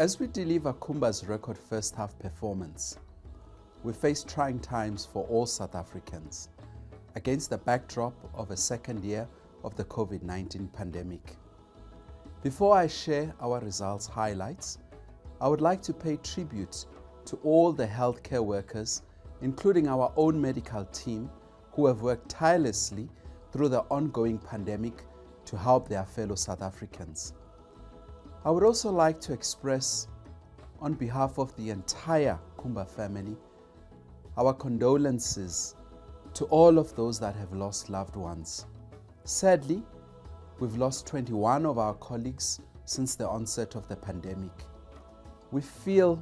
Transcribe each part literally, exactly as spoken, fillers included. As we deliver Kumba's record first half performance, we face trying times for all South Africans against the backdrop of a second year of the COVID nineteen pandemic. Before I share our results highlights, I would like to pay tribute to all the healthcare workers, including our own medical team, who have worked tirelessly through the ongoing pandemic to help their fellow South Africans. I would also like to express, on behalf of the entire Kumba family, our condolences to all of those that have lost loved ones. Sadly, we've lost twenty-one of our colleagues since the onset of the pandemic. We feel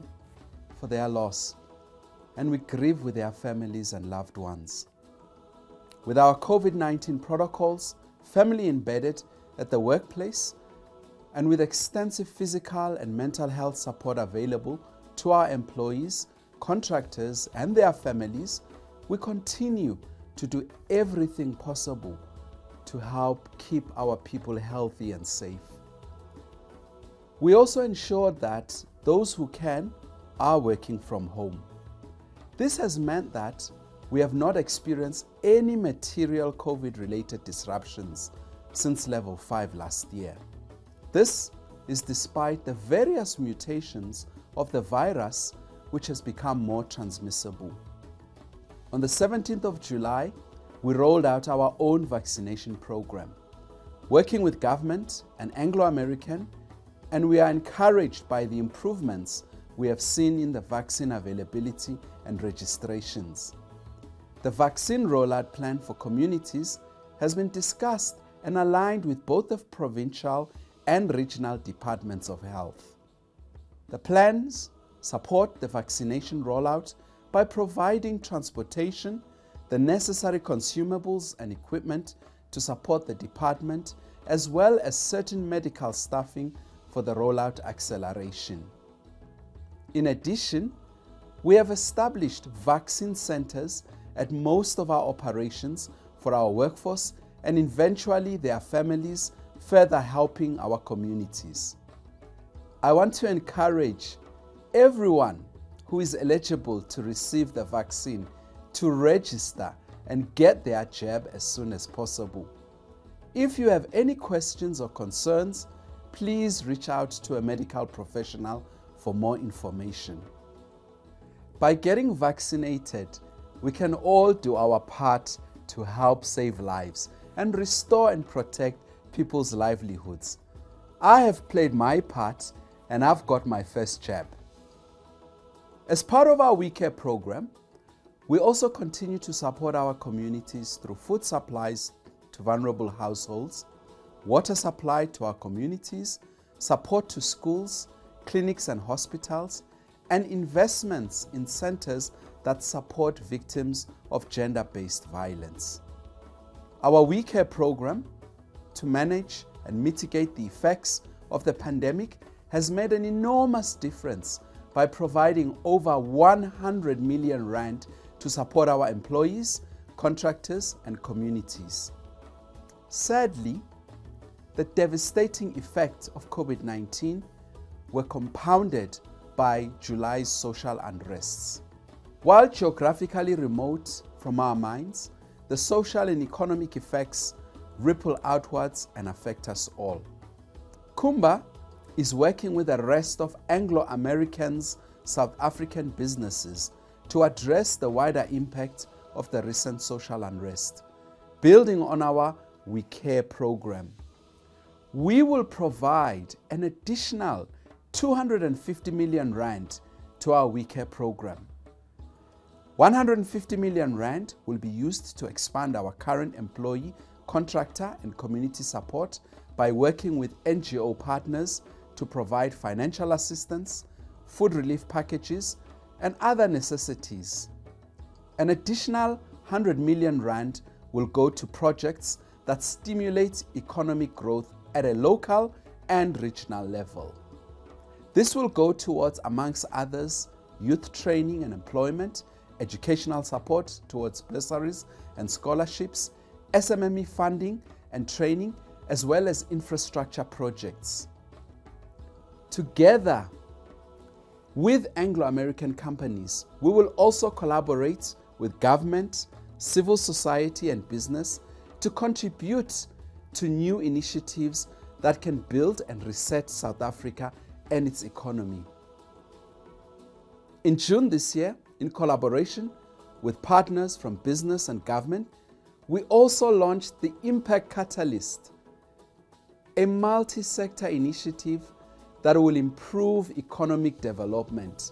for their loss and we grieve with their families and loved ones. With our COVID nineteen protocols firmly embedded at the workplace, and with extensive physical and mental health support available to our employees, contractors and their families, we continue to do everything possible to help keep our people healthy and safe. We also ensured that those who can are working from home. This has meant that we have not experienced any material COVID-related disruptions since level five last year. This is despite the various mutations of the virus, which has become more transmissible. On the seventeenth of July, we rolled out our own vaccination program, working with government and Anglo American, and we are encouraged by the improvements we have seen in the vaccine availability and registrations. The vaccine rollout plan for communities has been discussed and aligned with both the provincial and regional departments of health. The plans support the vaccination rollout by providing transportation, the necessary consumables and equipment to support the department, as well as certain medical staffing for the rollout acceleration. In addition, we have established vaccine centers at most of our operations for our workforce and eventually their families, further helping our communities. I want to encourage everyone who is eligible to receive the vaccine to register and get their jab as soon as possible. If you have any questions or concerns, please reach out to a medical professional for more information. By getting vaccinated, we can all do our part to help save lives and restore and protect people's livelihoods. I have played my part and I've got my first jab. As part of our WeCare program, we also continue to support our communities through food supplies to vulnerable households, water supply to our communities, support to schools, clinics and hospitals, and investments in centers that support victims of gender-based violence. Our WeCare program to manage and mitigate the effects of the pandemic has made an enormous difference by providing over one hundred million rand to support our employees, contractors and communities. Sadly, the devastating effects of COVID nineteen were compounded by July's social unrests. While geographically remote from our minds, the social and economic effects ripple outwards and affect us all. Kumba is working with the rest of Anglo American's South African businesses to address the wider impact of the recent social unrest, building on our WeCare program. We will provide an additional two hundred fifty million rand to our WeCare program. one hundred fifty million rand will be used to expand our current employee, contractor and community support by working with N G O partners to provide financial assistance, food relief packages and other necessities. An additional one hundred million rand will go to projects that stimulate economic growth at a local and regional level. This will go towards, amongst others, youth training and employment, educational support towards bursaries and scholarships, S M M E funding and training, as well as infrastructure projects. Together With Anglo American companies, we will also collaborate with government, civil society and business to contribute to new initiatives that can build and reset South Africa and its economy. In June this year, in collaboration with partners from business and government, we also launched the Impact Catalyst, a multi-sector initiative that will improve economic development,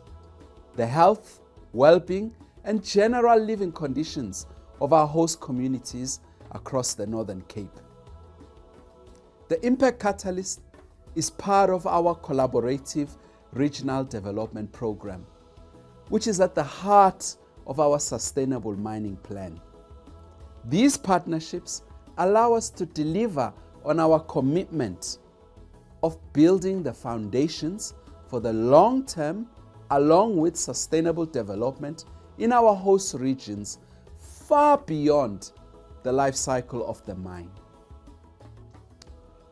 the health, well-being and general living conditions of our host communities across the Northern Cape. The Impact Catalyst is part of our collaborative regional development program, which is at the heart of our sustainable mining plan. These partnerships allow us to deliver on our commitment of building the foundations for the long term, along with sustainable development in our host regions, far beyond the life cycle of the mine.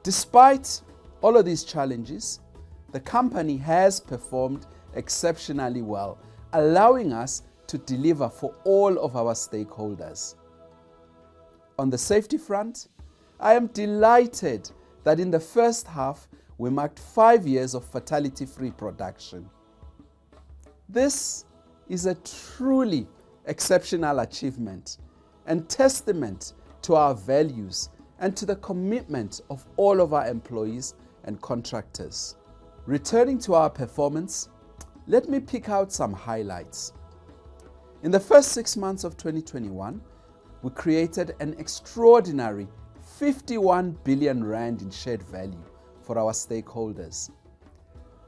Despite all of these challenges, the company has performed exceptionally well, allowing us to deliver for all of our stakeholders. On the safety front, I am delighted that in the first half, we marked five years of fatality-free production. This is a truly exceptional achievement and testament to our values and to the commitment of all of our employees and contractors. Returning to our performance, let me pick out some highlights. In the first six months of twenty twenty-one, we created an extraordinary fifty-one billion rand in shared value for our stakeholders.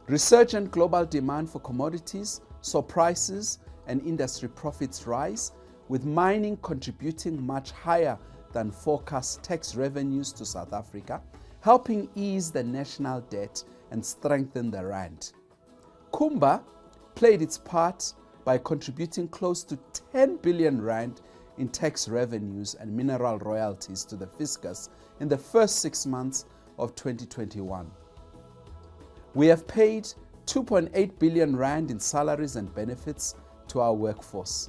Research and global demand for commodities saw prices and industry profits rise, with mining contributing much higher than forecast tax revenues to South Africa, helping ease the national debt and strengthen the rand. Kumba played its part by contributing close to ten billion rand in tax revenues and mineral royalties to the fiscus in the first six months of twenty twenty-one. We have paid two point eight billion rand in salaries and benefits to our workforce.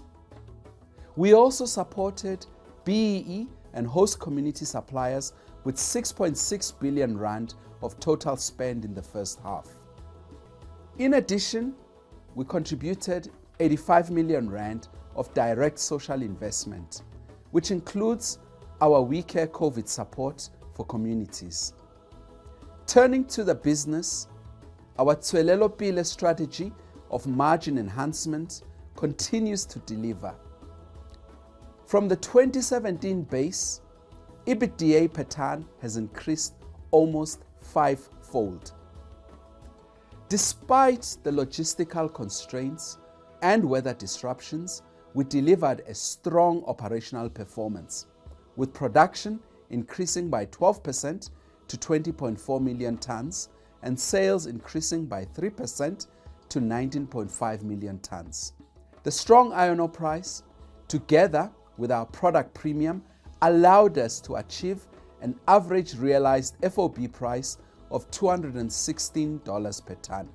We also supported B E E and host community suppliers with six point six billion rand of total spend in the first half. In addition, we contributed eighty-five million rand of direct social investment, which includes our WeCare COVID support for communities. Turning to the business, our Zwelelopile strategy of margin enhancement continues to deliver. From the twenty seventeen base, EBITDA per ton has increased almost five-fold. Despite the logistical constraints and weather disruptions, we delivered a strong operational performance, with production increasing by twelve percent to twenty point four million tons and sales increasing by three percent to nineteen point five million tons. The strong iron ore price, together with our product premium, allowed us to achieve an average realized F O B price of two hundred sixteen dollars per ton.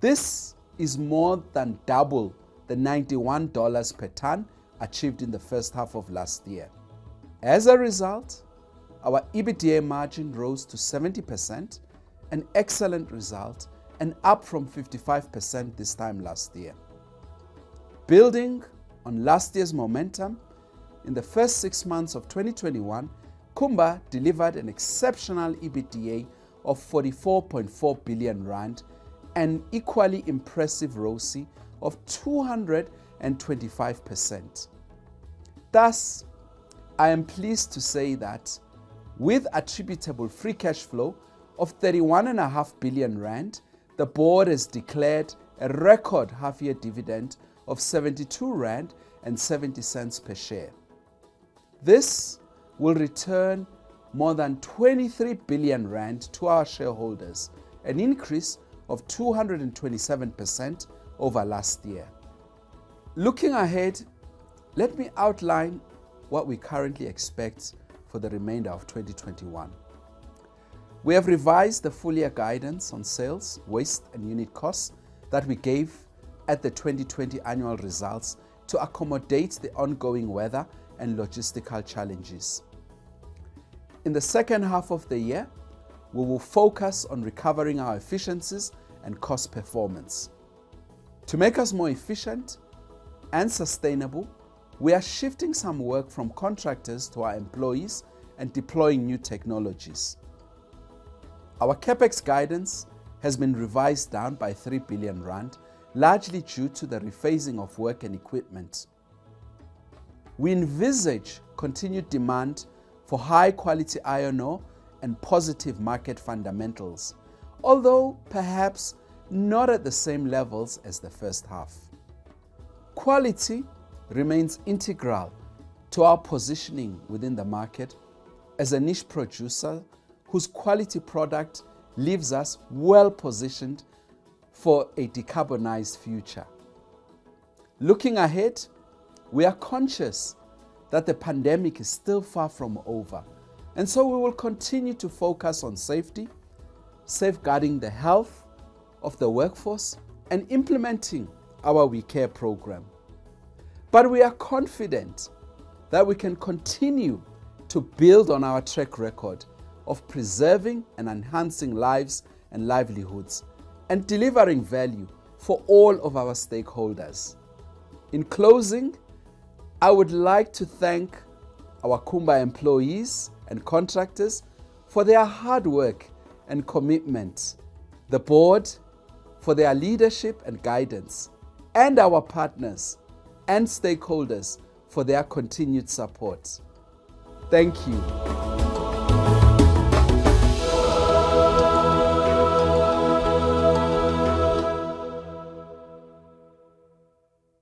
This is more than double the ninety-one dollars per ton achieved in the first half of last year. As a result, our EBITDA margin rose to seventy percent, an excellent result and up from fifty-five percent this time last year. Building on last year's momentum, in the first six months of twenty twenty-one, Kumba delivered an exceptional EBITDA of forty-four point four billion rand, an equally impressive ROCI of two hundred twenty-five percent. Thus, I am pleased to say that with attributable free cash flow of thirty-one point five billion rand, the board has declared a record half-year dividend of seventy-two rand and seventy cents per share. This will return more than twenty-three billion rand to our shareholders, an increase of two hundred twenty-seven percent over last year. Looking ahead, let me outline what we currently expect for the remainder of twenty twenty-one. We have revised the full year guidance on sales, waste and unit costs that we gave at the twenty twenty annual results to accommodate the ongoing weather and logistical challenges. In the second half of the year, we will focus on recovering our efficiencies and cost performance. To make us more efficient and sustainable, we are shifting some work from contractors to our employees and deploying new technologies. Our CapEx guidance has been revised down by three billion rand, largely due to the rephasing of work and equipment. We envisage continued demand for high-quality iron ore and positive market fundamentals, although perhaps not at the same levels as the first half. Quality remains integral to our positioning within the market as a niche producer whose quality product leaves us well positioned for a decarbonized future. Looking ahead, we are conscious that the pandemic is still far from over, and so we will continue to focus on safety, safeguarding the health of the workforce, and implementing our WeCare program. But we are confident that we can continue to build on our track record of preserving and enhancing lives and livelihoods and delivering value for all of our stakeholders. In closing, I would like to thank our Kumba employees and contractors for their hard work and commitment, the board for their leadership and guidance, and our partners and stakeholders for their continued support. Thank you.